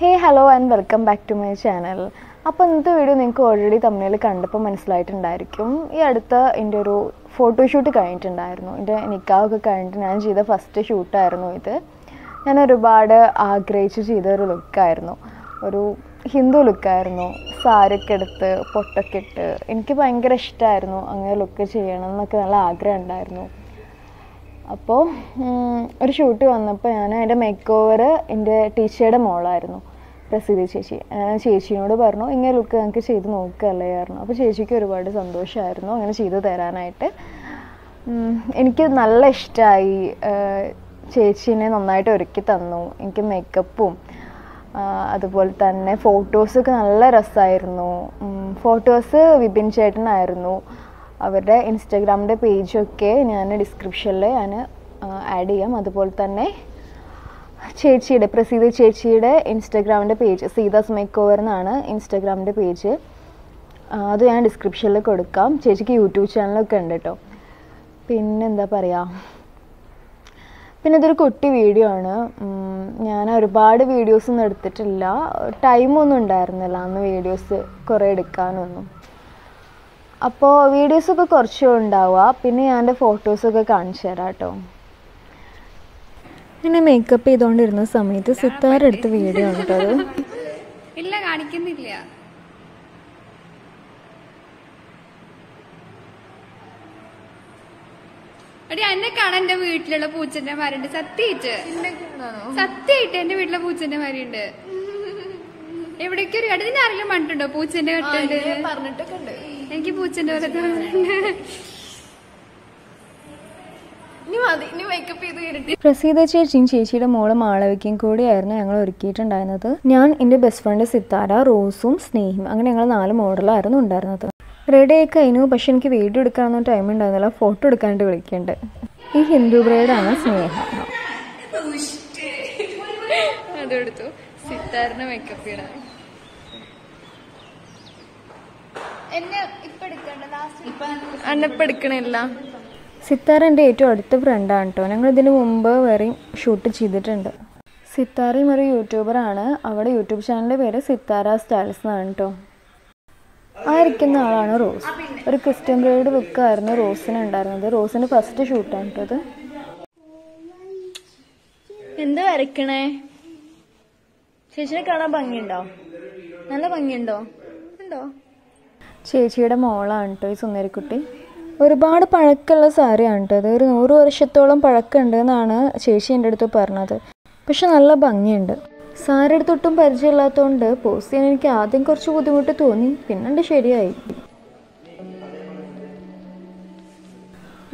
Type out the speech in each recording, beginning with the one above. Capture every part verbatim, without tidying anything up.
Hey, hello and welcome back to my channel. Now, this video is already thumbnail. This photo shoot. This is the first shoot. I have a look a Hindu look. I have a So, I had a makeover in the t-shirt. I had a makeover in the t-shirt. I had a look at the t-shirt. I had a t-shirt. I had a t-shirt. I had a Our Instagram page okay, in the description. I add it. That's why Instagram page. Seetha's makeover Instagram page. That's in the description. I YouTube channel. Pin is a video. I have a videos. I have videos. Now, I will show you videos and photos. I will show you makeup. I will show you the video. I will show you the I will show you Thank you, Pooch. You makeup. Prasida Chechin Chechi, the modem Malavikin Kodi, Anglo Rikit and Dinatha. Nyan in the best friend is Sitara, Rosum, Sneem, Anganala model, Iron and Dinatha. Red Aka Inu Pashan Kivi to the Kana time and Dinala photo to Kantu Rikend. He Hindu bread and a Sneha. Sitarna makeup. I am not going to do this. Sitar and Dato are the friend Anton. I am going to shoot a chidit. Sitar is a YouTuber. Our YouTube channel is Sitara Styles. I reckon there are a rose. A Christian bread with a rose and another rose and a first shoot. In the Arikane, Shishakana Bangindo. Nana Bangindo. ചേച്ചിയുടെ മോളാണ് ട്ടോ ഈ സുന്ദരിക്കുട്ടി ഒരുപാട് പഴക്കമുള്ള സാരിയാണ് ട്ടോ ഇത് നൂറ് വർഷത്തോളം പഴക്കമുണ്ട് എന്നാണ് ചേച്ചി എൻ്റെ അടുത്ത് പറഞ്ഞത് പക്ഷെ നല്ല ഭംഗിയുണ്ട് സാരി എടുത്തുട്ടും പരിചയമില്ലാത്തതുകൊണ്ട് പോസ് ചെയ്യാൻ എനിക്ക് ആദ്യം കുറച്ച് ബുദ്ധിമുട്ട് തോന്നി പിന്നണ്ട് ശരിയായി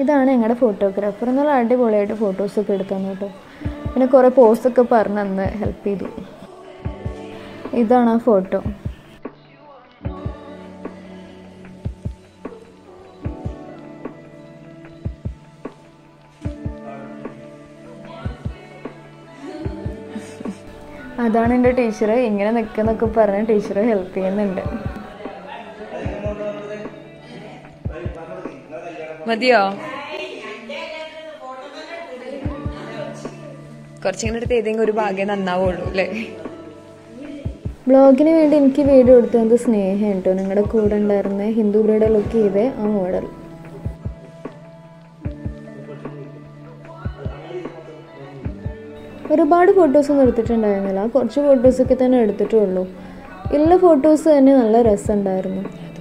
ഇതാണ് ഞങ്ങളുടെ ഫോട്ടോഗ്രാഫർ നല്ല അടിപൊളിയായിട്ട് ഫോട്ടോസ് ഒക്കെ എടുക്കാൻ ട്ടോ പിന്നെ കുറേ പോസ് ഒക്കെ പറഞ്ഞു തന്ന് ഹെൽപ്പ് ചെയ്തു ഇതാണ് ആ photo That's why the teacher helped me. Teacher helped me. I have photos of photos. I have photos of photos. I have photos of photos. I have photos of photos. I have photos of photos. I I will click on the download. This is the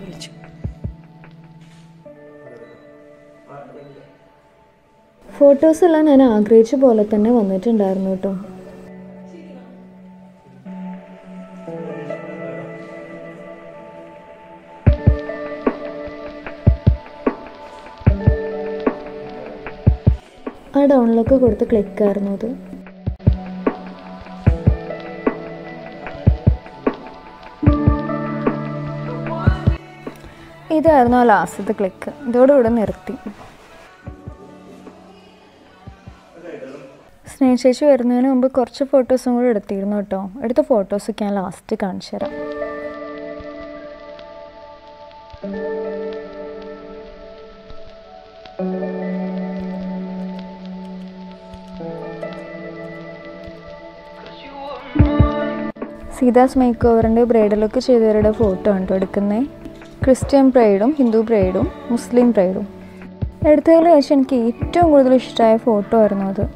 last click. This is the last click. Snake is the last click. Photos is the photos. This is the last click. Sida's makeover and bridal look is a photo and Christian bride, Hindu bride, Muslim bride. At the relation key, two good photo or another.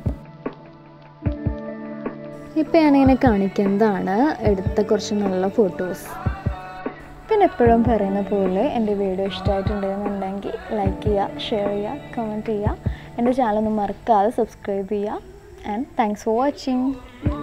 Now, photos. If you like this video, like, share, comment, and subscribe. And thanks for watching.